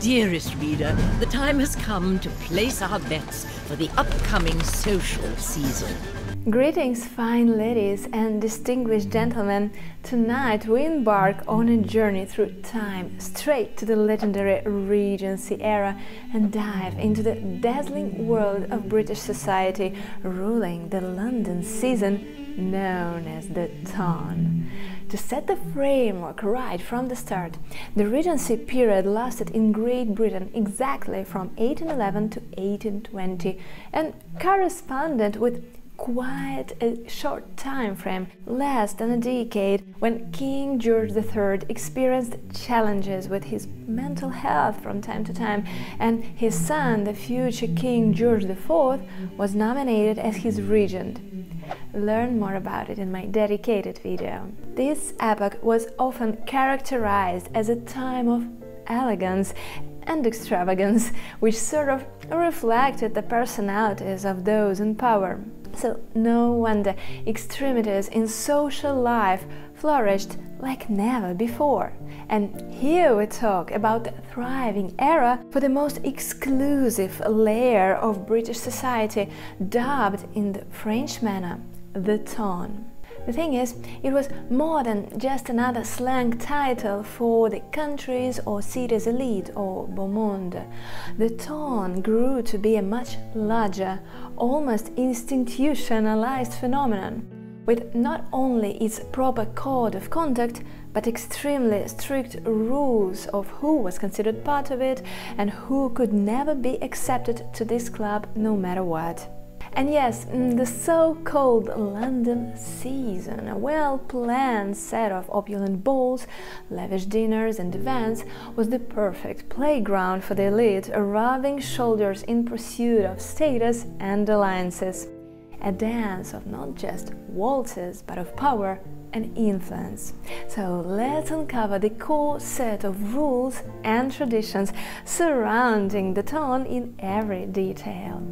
Dearest reader, the time has come to place our bets for the upcoming social season. Greetings, fine ladies and distinguished gentlemen. Tonight we embark on a journey through time, straight to the legendary Regency era, and dive into the dazzling world of British society, ruling the London season known as the TON. To set the framework right from the start, the Regency period lasted in Great Britain exactly from 1811 to 1820 and corresponded with quite a short time frame, less than a decade, when King George III experienced challenges with his mental health from time to time, and his son, the future King George IV, was nominated as his regent. Learn more about it in my dedicated video. This epoch was often characterized as a time of elegance and extravagance, which sort of reflected the personalities of those in power. So no wonder extremities in social life flourished like never before. And here we talk about the thriving era for the most exclusive layer of British society, dubbed in the French manner the TON. The thing is, it was more than just another slang title for the country's or city's elite or beau monde. The TON grew to be a much larger, almost institutionalized phenomenon, with not only its proper code of conduct, but extremely strict rules of who was considered part of it and who could never be accepted to this club no matter what. And yes, the so-called London season, a well-planned set of opulent balls, lavish dinners and events, was the perfect playground for the elite, rubbing shoulders in pursuit of status and alliances. A dance of not just waltzes, but of power and influence. So let's uncover the core set of rules and traditions surrounding the TON in every detail.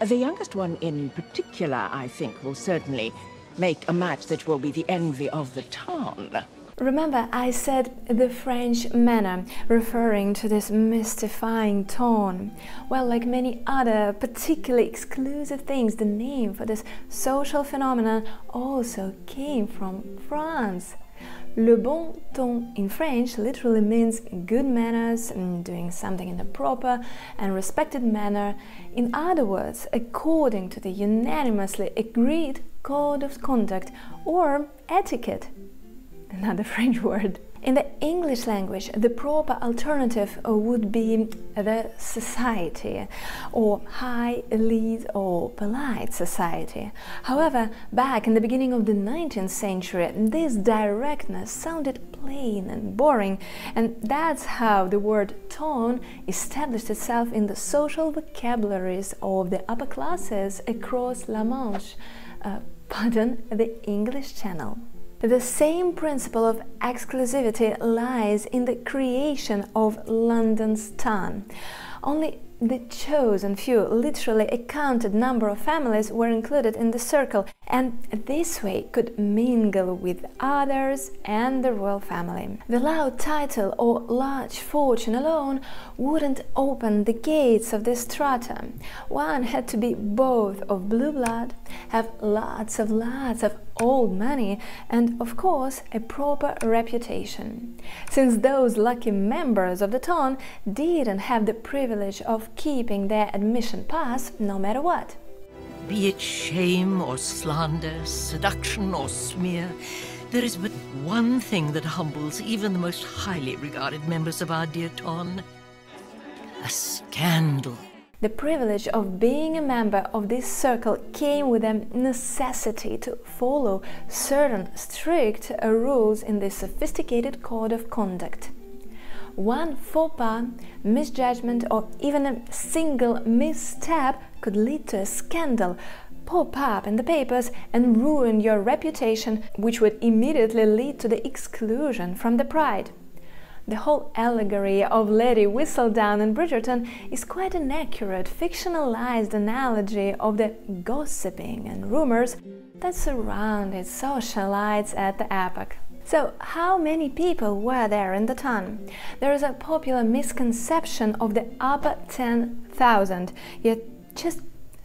The youngest one in particular, I think, will certainly make a match that will be the envy of the TON. Remember, I said the French manner, referring to this mystifying TON. Well, like many other particularly exclusive things, the name for this social phenomenon also came from France. Le bon ton in French literally means good manners, doing something in a proper and respected manner. In other words, according to the unanimously agreed code of conduct or etiquette. Another French word. In the English language, the proper alternative would be the society, or high elite or polite society. However, back in the beginning of the 19th century, this directness sounded plain and boring, and that's how the word TON established itself in the social vocabularies of the upper classes across La Manche, pardon, the English Channel. The same principle of exclusivity lies in the creation of London's TON. Only the chosen few, literally a counted number of families, were included in the circle, and this way could mingle with others and the royal family. The loud title or large fortune alone wouldn't open the gates of this strata. One had to be both of blue blood, have lots of old money, and of course a proper reputation. Since those lucky members of the TON didn't have the privilege of keeping their admission pass no matter what. Be it shame or slander, seduction or smear, there is but one thing that humbles even the most highly regarded members of our dear TON: a scandal. The privilege of being a member of this circle came with a necessity to follow certain strict rules in this sophisticated code of conduct. One faux pas, misjudgment, or even a single misstep could lead to a scandal, pop up in the papers, and ruin your reputation, which would immediately lead to the exclusion from the pride. The whole allegory of Lady Whistledown in Bridgerton is quite an accurate, fictionalized analogy of the gossiping and rumors that surrounded socialites at the epoch. So, how many people were there in the ton? There is a popular misconception of the upper 10,000, yet just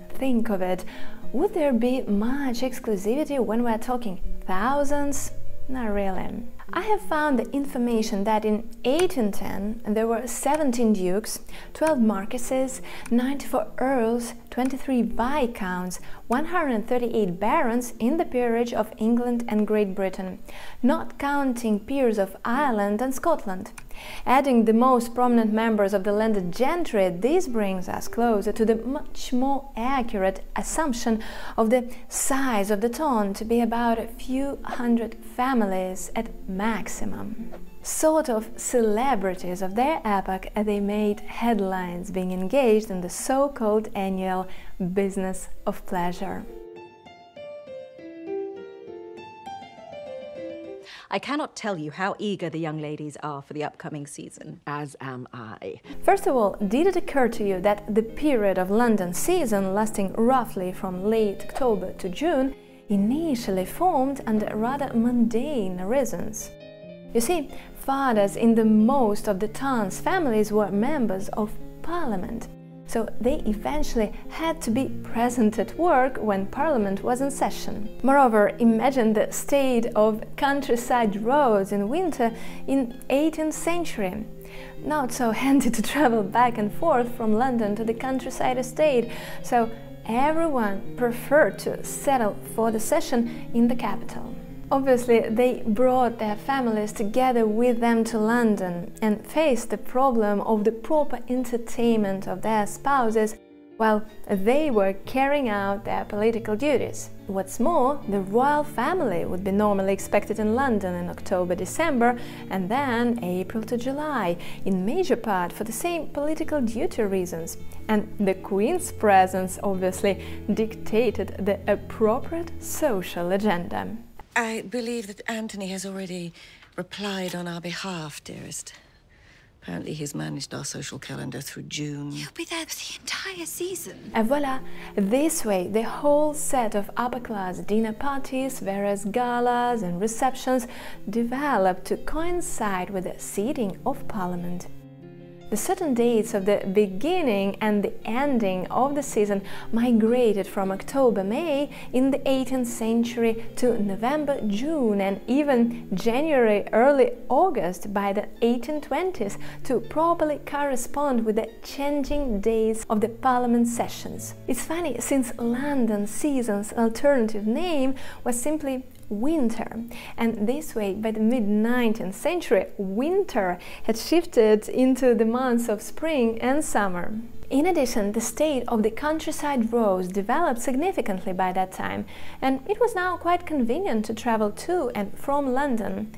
think of it. Would there be much exclusivity when we're talking thousands? Not really. I have found the information that in 1810 there were 17 dukes, 12 marquises, 94 earls, 23 viscounts, 138 barons in the peerage of England and Great Britain, not counting peers of Ireland and Scotland. Adding the most prominent members of the landed gentry, this brings us closer to the much more accurate assumption of the size of the ton to be about a few hundred families at maximum. Sort of celebrities of their epoch, they made headlines being engaged in the so-called annual business of pleasure. I cannot tell you how eager the young ladies are for the upcoming season. As am I. First of all, did it occur to you that the period of London season, lasting roughly from late October to June, initially formed under rather mundane reasons? You see, fathers in the most of the ton's families were members of Parliament, so they eventually had to be present at work when Parliament was in session. Moreover, imagine the state of countryside roads in winter in 18th century. Not so handy to travel back and forth from London to the countryside estate, so everyone preferred to settle for the session in the capital. Obviously, they brought their families together with them to London and faced the problem of the proper entertainment of their spouses while they were carrying out their political duties. What's more, the royal family would be normally expected in London in October-December and then April to July, in major part for the same political duty reasons. And the Queen's presence obviously dictated the appropriate social agenda. I believe that Anthony has already replied on our behalf, dearest. Apparently he's managed our social calendar through June. He'll be there for the entire season. And voila! This way, the whole set of upper-class dinner parties, various galas and receptions developed to coincide with the sitting of Parliament. The certain dates of the beginning and the ending of the season migrated from October-May in the 18th century to November-June and even January-early August by the 1820s to properly correspond with the changing days of the Parliament sessions. It's funny, since London season's alternative name was simply winter, and this way by the mid-19th century winter had shifted into the months of spring and summer. In addition, the state of the countryside roads developed significantly by that time, and it was now quite convenient to travel to and from London.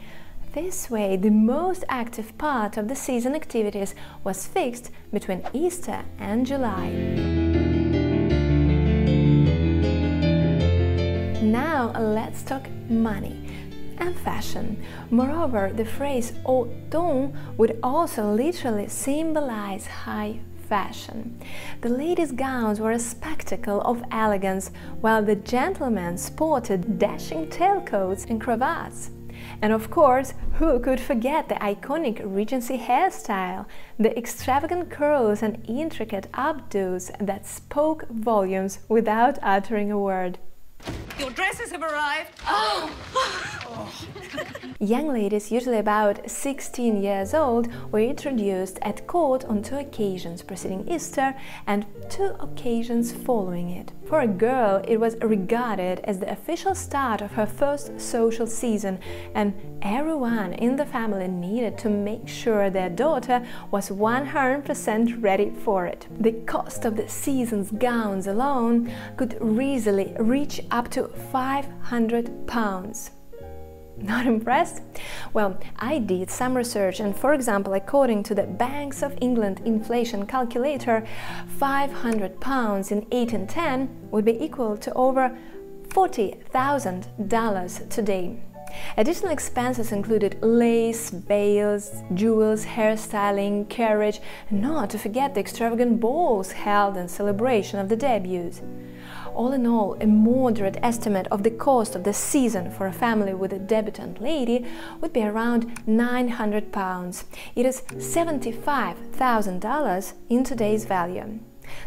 This way, the most active part of the season activities was fixed between Easter and July. Now let's talk money and fashion. Moreover, the phrase haut ton would also literally symbolize high fashion. The ladies' gowns were a spectacle of elegance, while the gentlemen sported dashing tailcoats and cravats. And of course, who could forget the iconic Regency hairstyle, the extravagant curls and intricate updos that spoke volumes without uttering a word. Your dresses have arrived! Oh! Oh. Young ladies, usually about 16 years old, were introduced at court on two occasions preceding Easter and two occasions following it. For a girl, it was regarded as the official start of her first social season, and everyone in the family needed to make sure their daughter was 100% ready for it. The cost of the season's gowns alone could easily reach up to £500. Not impressed? Well, I did some research, and for example, according to the Banks of England inflation calculator, £500 in 1810 would be equal to over $40,000 today. Additional expenses included lace, veils, jewels, hairstyling, carriage, and not to forget the extravagant balls held in celebration of the debuts. All in all, a moderate estimate of the cost of the season for a family with a debutante lady would be around £900. It is $75,000 in today's value.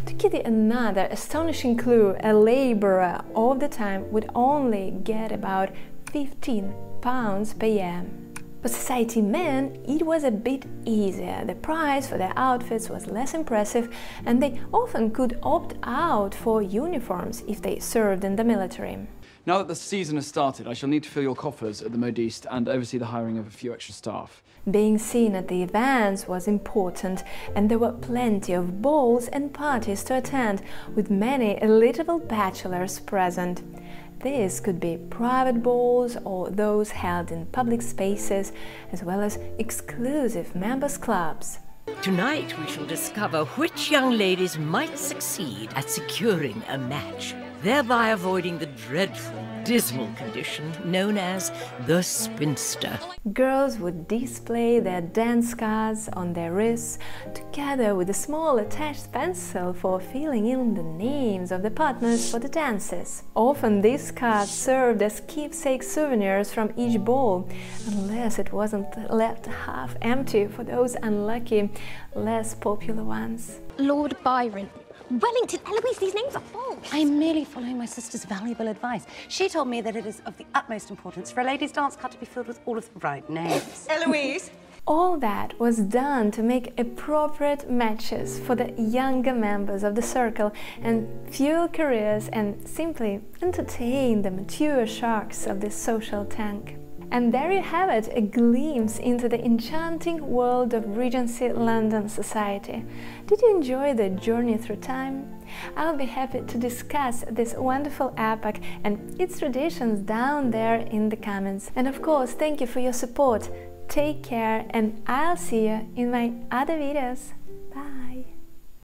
To Kitty, another astonishing clue: a labourer of the time would only get about £15 per year. For society men, it was a bit easier. The price for their outfits was less impressive, and they often could opt out for uniforms if they served in the military. Now that the season has started, I shall need to fill your coffers at the modiste and oversee the hiring of a few extra staff. Being seen at the events was important, and there were plenty of balls and parties to attend, with many eligible bachelors present. These could be private balls or those held in public spaces, as well as exclusive members' clubs. Tonight we shall discover which young ladies might succeed at securing a match, thereby avoiding the dreadful, dismal condition known as the spinster. Girls would display their dance cards on their wrists, together with a small attached pencil for filling in the names of the partners for the dances. Often these cards served as keepsake souvenirs from each ball, unless it wasn't left half empty for those unlucky, less popular ones. Lord Byron, Wellington, Eloise, these names are false. I am merely following my sister's valuable advice. She told me that it is of the utmost importance for a lady's dance card to be filled with all of the right names. Eloise! All that was done to make appropriate matches for the younger members of the circle and fuel careers and simply entertain the mature sharks of this social tank. And there you have it, a glimpse into the enchanting world of Regency London society. Did you enjoy the journey through time? I'll be happy to discuss this wonderful epoch and its traditions down there in the comments. And of course, thank you for your support. Take care, and I'll see you in my other videos. Bye!